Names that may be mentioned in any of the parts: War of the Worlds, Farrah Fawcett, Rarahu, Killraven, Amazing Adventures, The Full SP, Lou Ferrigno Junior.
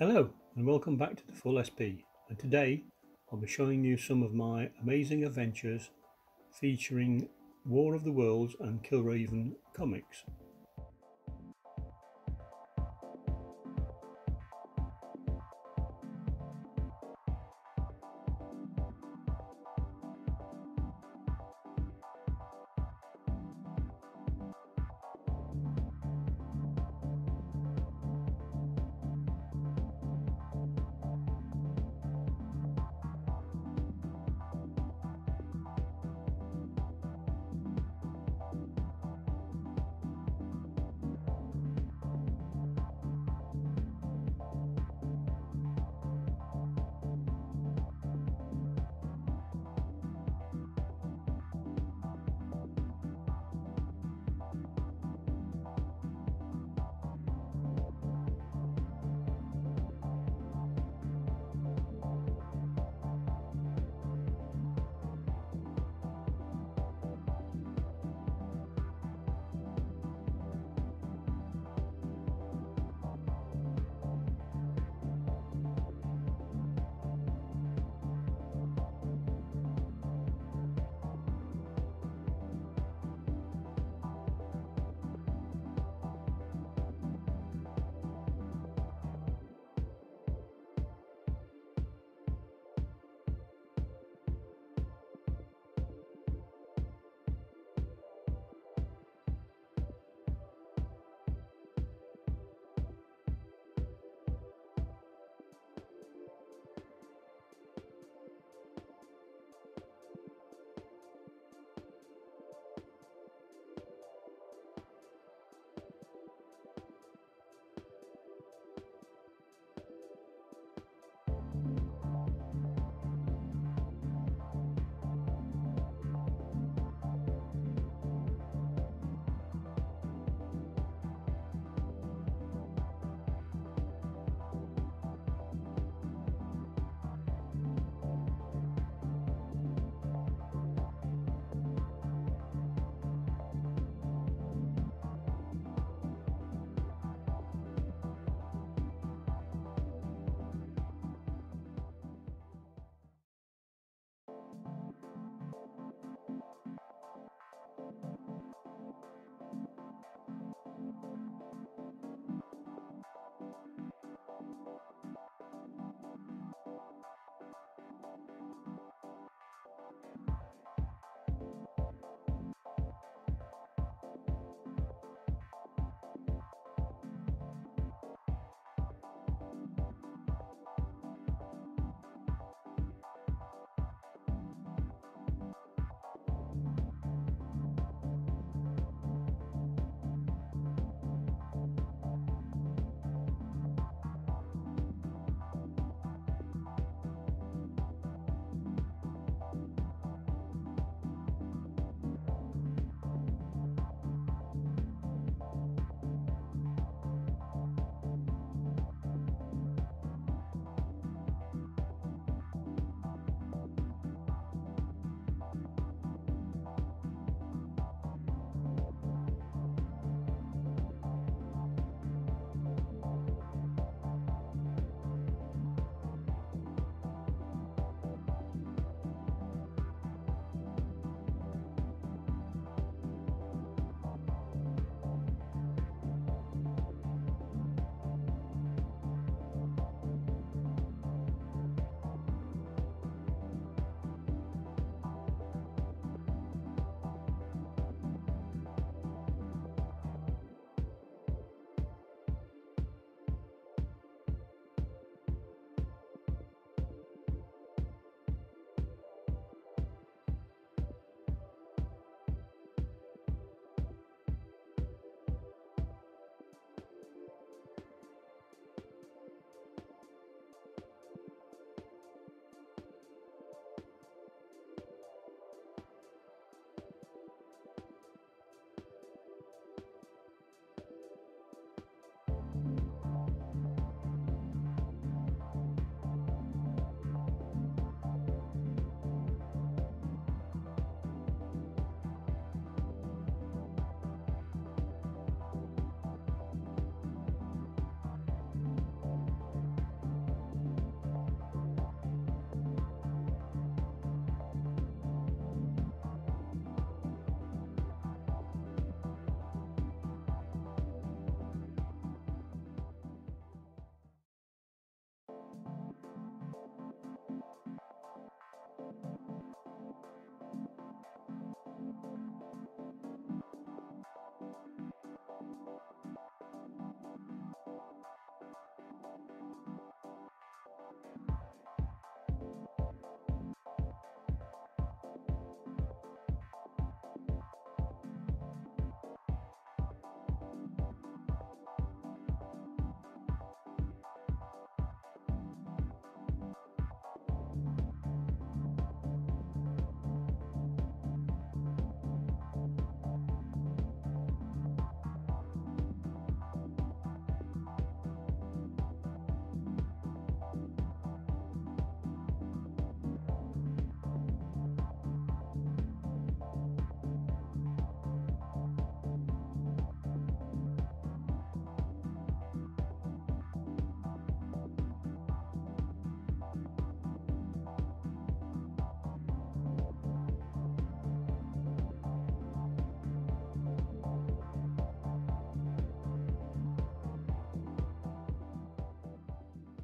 Hello and welcome back to the Full SP, and today I'll be showing you some of my Amazing Adventures featuring War of the Worlds and Killraven comics.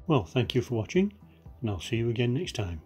Well, thank you for watching, and I'll see you again next time.